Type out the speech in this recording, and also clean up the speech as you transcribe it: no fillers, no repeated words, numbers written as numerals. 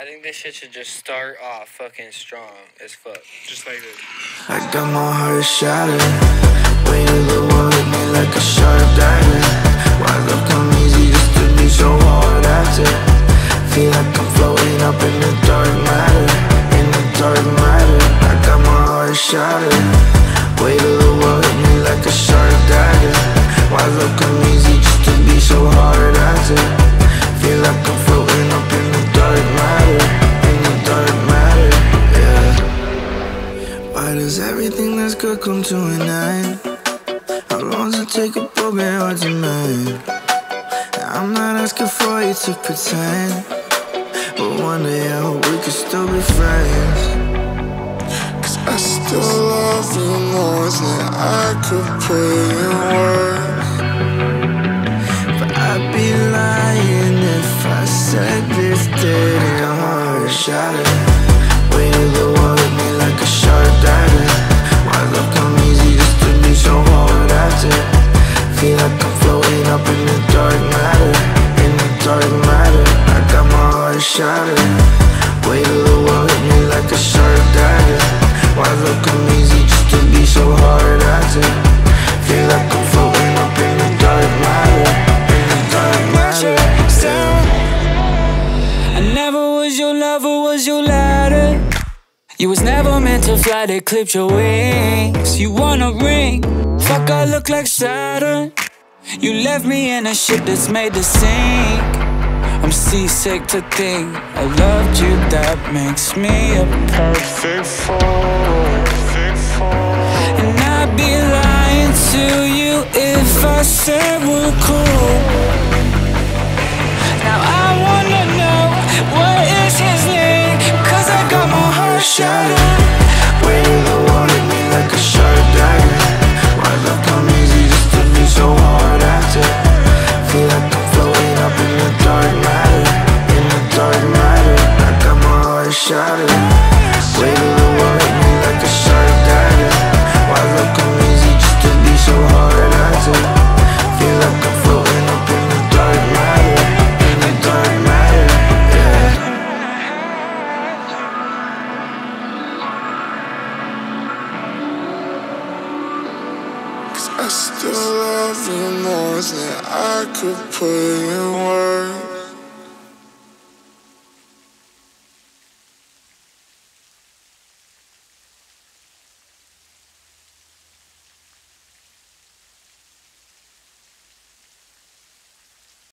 I think this shit should just start off fucking strong as fuck. Just like this. I got my heart shattered when you look at me like a sharp dagger. Why love come easy just to be so hard after? Feel like I'm floating up in the dark matter, in the dark matter. I got my heart shattered. Way to the world hit me like a sharp dagger. Why love come easy just to be so hard after? Feel like I'm floating up in the dark matter, in the dark matter, yeah. Why does everything that's good come to an end? How long does it take a broken heart to mend? I'm not asking for you to pretend, but one day I hope we could still be friends. Cause I still love you more than I could put in words. But I'd be lying if I said this didn't hurt. Shattered, weight of the world hit me like a sharp dagger. Why love come easy just to be so hard after? Feel like I'm floating up in the dark matter, in the dark matter. I got my heart shattered. Weight of the world hit me like a sharp dagger. Why love come easy just to be so hard after? Feel like I'm floating up in the dark matter, in the dark matter. I never was your lover, was your ladder. You was never meant to fly, they clipped your wings. You want a ring, fuck I look like Saturn. You left me in a ship that's made to sink. I'm seasick to think I loved you, that makes me a perfect fool. And I'd be lying to you if I said we're cool.